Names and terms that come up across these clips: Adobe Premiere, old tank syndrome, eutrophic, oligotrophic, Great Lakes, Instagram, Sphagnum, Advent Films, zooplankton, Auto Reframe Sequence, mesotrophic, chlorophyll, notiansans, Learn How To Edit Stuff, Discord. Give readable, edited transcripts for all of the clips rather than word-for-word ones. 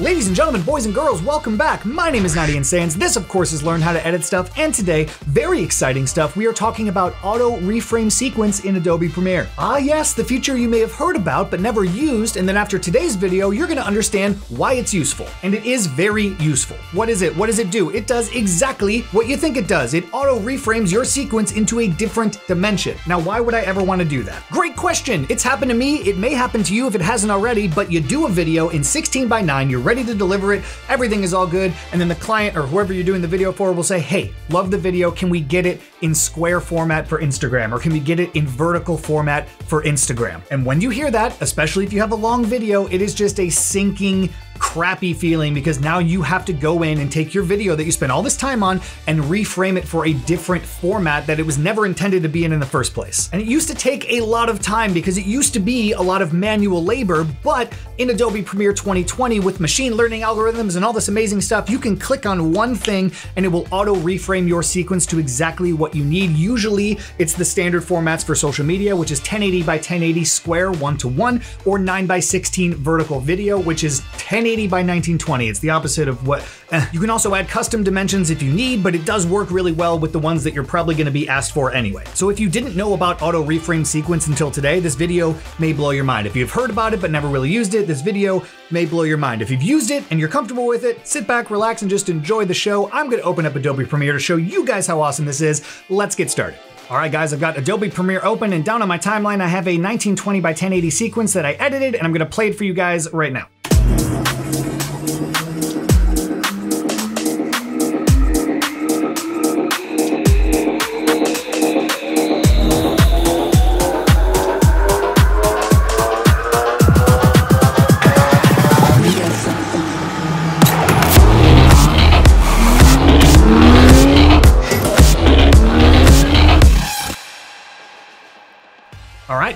Ladies and gentlemen, boys and girls, welcome back. My name is notiansans. This, of course, is Learn How to Edit Stuff, and today, very exciting stuff. We are talking about Auto Reframe Sequence in Adobe Premiere. Ah yes, the feature you may have heard about but never used, and then after today's video, you're gonna understand why it's useful. And it is very useful. What is it? What does it do? It does exactly what you think it does. It auto-reframes your sequence into a different dimension. Now, why would I ever wanna do that? Great question. It's happened to me. It may happen to you if it hasn't already, but you do a video in 16:9, you're ready to deliver it, everything is all good, and then the client or whoever you're doing the video for will say, hey, love the video, can we get it in square format for Instagram, or can we get it in vertical format for Instagram? And when you hear that, especially if you have a long video, it is just a sinking, crappy feeling, because now you have to go in and take your video that you spent all this time on and reframe it for a different format that it was never intended to be in the first place. And it used to take a lot of time because it used to be a lot of manual labor, but in Adobe Premiere 2020 with machine learning algorithms and all this amazing stuff, you can click on one thing and it will auto reframe your sequence to exactly what you need. Usually it's the standard formats for social media, which is 1080x1080 square 1:1, or 9x16 vertical video, which is 1080x1920. It's the opposite of what... You can also add custom dimensions if you need, but it does work really well with the ones that you're probably gonna be asked for anyway. So if you didn't know about Auto Reframe Sequence until today, this video may blow your mind. If you've heard about it but never really used it, this video may blow your mind. If you've used it and you're comfortable with it, sit back, relax, and just enjoy the show. I'm gonna open up Adobe Premiere to show you guys how awesome this is. Let's get started. All right, guys, I've got Adobe Premiere open, and down on my timeline, I have a 1920x1080 sequence that I edited, and I'm gonna play it for you guys right now.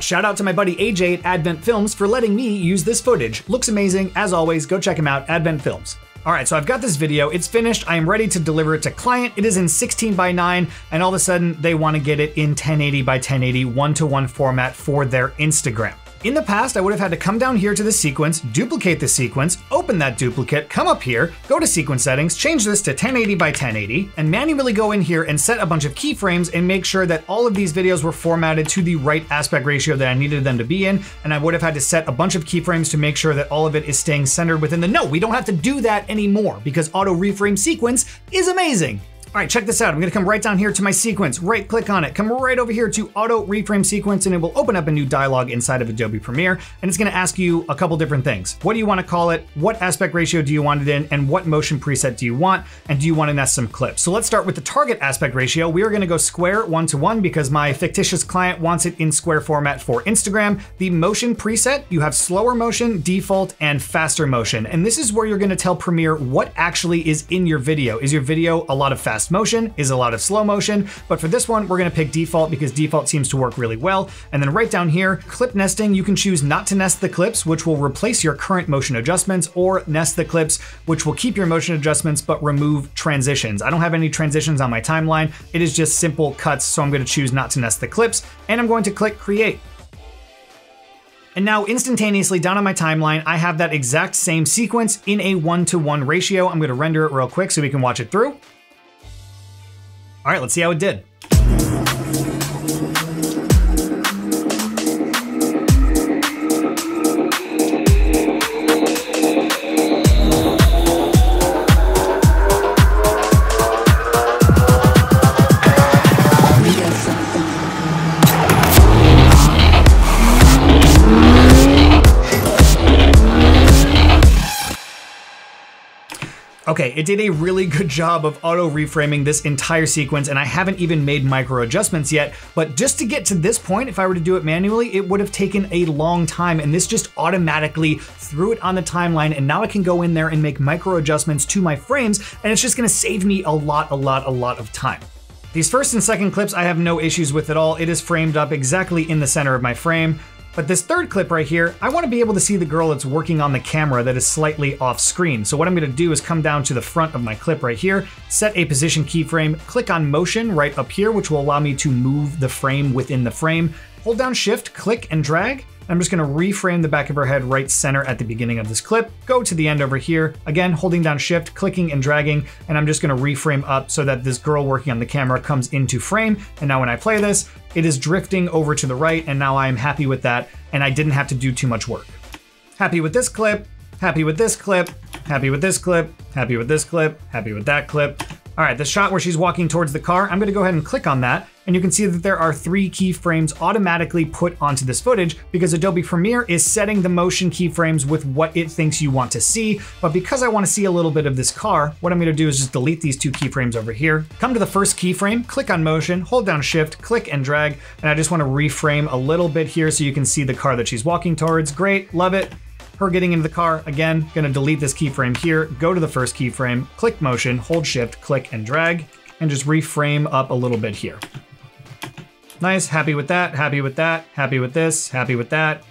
Shout out to my buddy AJ at Advent Films for letting me use this footage. Looks amazing. As always, go check him out, Advent Films. All right, so I've got this video, it's finished, I am ready to deliver it to client. It is in 16:9, and all of a sudden they wanna get it in 1080x1080 1:1 format for their Instagram. In the past, I would have had to come down here to the sequence, duplicate the sequence, open that duplicate, come up here, go to sequence settings, change this to 1080x1080, and manually go in here and set a bunch of keyframes and make sure that all of these videos were formatted to the right aspect ratio that I needed them to be in. And I would have had to set a bunch of keyframes to make sure that all of it is staying centered within the, no, we don't have to do that anymore because Auto Reframe Sequence is amazing. All right, check this out. I'm gonna come right down here to my sequence, right click on it, come right over here to Auto Reframe Sequence, and it will open up a new dialog inside of Adobe Premiere, and it's gonna ask you a couple different things. What do you wanna call it? What aspect ratio do you want it in? And what motion preset do you want? And do you wanna nest some clips? So let's start with the target aspect ratio. We are gonna go square 1:1 because my fictitious client wants it in square format for Instagram. The motion preset, you have slower motion, default, and faster motion. And this is where you're gonna tell Premiere what actually is in your video. Is your video a lot of fast motion? Is a lot of slow motion? But for this one, we're gonna pick default because default seems to work really well. And then right down here, clip nesting, you can choose not to nest the clips, which will replace your current motion adjustments, or nest the clips, which will keep your motion adjustments but remove transitions. I don't have any transitions on my timeline. It is just simple cuts, so I'm gonna choose not to nest the clips, and I'm going to click create. And now instantaneously down on my timeline, I have that exact same sequence in a 1:1 ratio. I'm gonna render it real quick so we can watch it through. All right, let's see how it did. Okay, it did a really good job of auto-reframing this entire sequence, and I haven't even made micro adjustments yet, but just to get to this point, if I were to do it manually, it would have taken a long time, and this just automatically threw it on the timeline, and now I can go in there and make micro adjustments to my frames, and it's just gonna save me a lot of time. These first and second clips I have no issues with at all. It is framed up exactly in the center of my frame. But this third clip right here, I wanna be able to see the girl that's working on the camera that is slightly off screen. So what I'm gonna do is come down to the front of my clip right here, set a position keyframe, click on motion right up here, which will allow me to move the frame within the frame, hold down shift, click and drag, I'm just gonna reframe the back of her head right center at the beginning of this clip, go to the end over here, again, holding down shift, clicking and dragging, and I'm just gonna reframe up so that this girl working on the camera comes into frame. And now when I play this, it is drifting over to the right, and now I'm happy with that, and I didn't have to do too much work. Happy with this clip, happy with this clip, happy with this clip, happy with this clip, happy with that clip. All right, the shot where she's walking towards the car, I'm gonna go ahead and click on that, and you can see that there are 3 keyframes automatically put onto this footage because Adobe Premiere is setting the motion keyframes with what it thinks you want to see. But because I want to see a little bit of this car, what I'm going to do is just delete these 2 keyframes over here. Come to the first keyframe, click on motion, hold down shift, click and drag, and I just want to reframe a little bit here so you can see the car that she's walking towards. Great, love it. Her getting into the car, again, gonna delete this keyframe here, go to the first keyframe, click motion, hold shift, click and drag, and just reframe up a little bit here. Nice, happy with that, happy with that, happy with this, happy with that.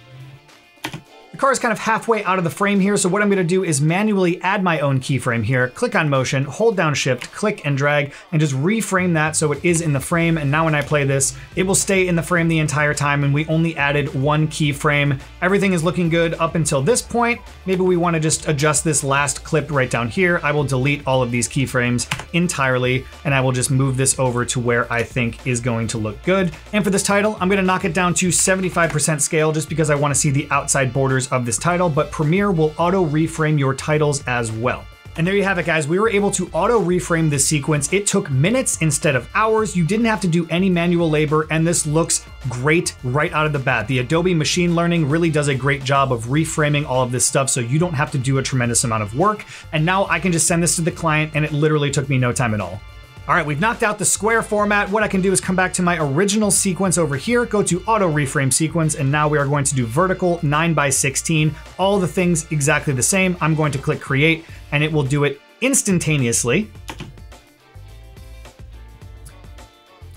The car is kind of halfway out of the frame here, so what I'm gonna do is manually add my own keyframe here, click on motion, hold down shift, click and drag, and just reframe that so it is in the frame, and now when I play this, it will stay in the frame the entire time, and we only added 1 keyframe. Everything is looking good up until this point. Maybe we wanna just adjust this last clip right down here. I will delete all of these keyframes entirely, and I will just move this over to where I think is going to look good. And for this title, I'm gonna knock it down to 75% scale just because I wanna see the outside borders of this title, but Premiere will auto reframe your titles as well. And there you have it, guys. We were able to auto reframe this sequence. It took minutes instead of hours. You didn't have to do any manual labor, and this looks great right out of the bat. The Adobe machine learning really does a great job of reframing all of this stuff, so you don't have to do a tremendous amount of work. And now I can just send this to the client, and it literally took me no time at all. All right, we've knocked out the square format. What I can do is come back to my original sequence over here, go to Auto Reframe Sequence, and now we are going to do vertical 9:16. All the things exactly the same. I'm going to click Create, and it will do it instantaneously.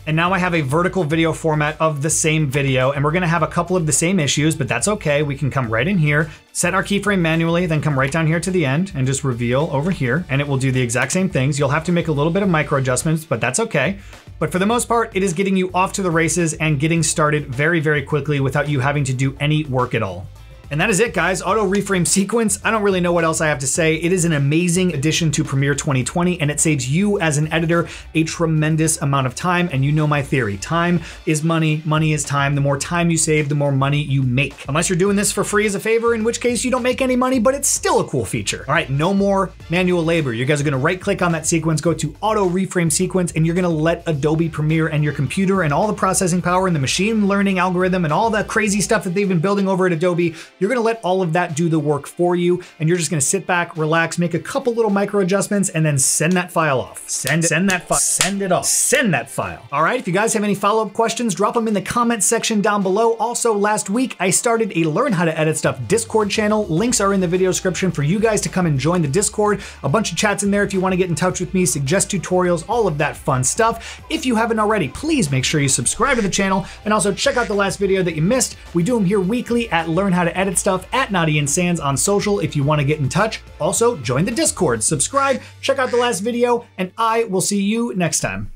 And now I have a vertical video format of the same video, and we're gonna have a couple of the same issues, but that's okay. We can come right in here, set our keyframe manually, then come right down here to the end and just reveal over here, and it will do the exact same things. You'll have to make a little bit of micro adjustments, but that's okay. But for the most part, it is getting you off to the races and getting started very, very quickly without you having to do any work at all. And that is it, guys. Auto Reframe Sequence. I don't really know what else I have to say. It is an amazing addition to Premiere 2020, and it saves you as an editor a tremendous amount of time. And you know my theory, time is money, money is time. The more time you save, the more money you make. Unless you're doing this for free as a favor, in which case you don't make any money, but it's still a cool feature. All right, no more manual labor. You guys are gonna right click on that sequence, go to Auto Reframe Sequence, and you're gonna let Adobe Premiere and your computer and all the processing power and the machine learning algorithm and all the crazy stuff that they've been building over at Adobe, you're gonna let all of that do the work for you, and you're just gonna sit back, relax, make a couple little micro adjustments, and then send that file off. Send that file. All right, if you guys have any follow-up questions, drop them in the comments section down below. Also, last week, I started a Learn How to Edit Stuff Discord channel. Links are in the video description for you guys to come and join the Discord. A bunch of chats in there if you wanna get in touch with me, suggest tutorials, all of that fun stuff. If you haven't already, please make sure you subscribe to the channel, and also check out the last video that you missed. We do them here weekly at Learn How to Edit Stuff at notiansans on social if you want to get in touch. Also, join the Discord, subscribe, check out the last video, and I will see you next time.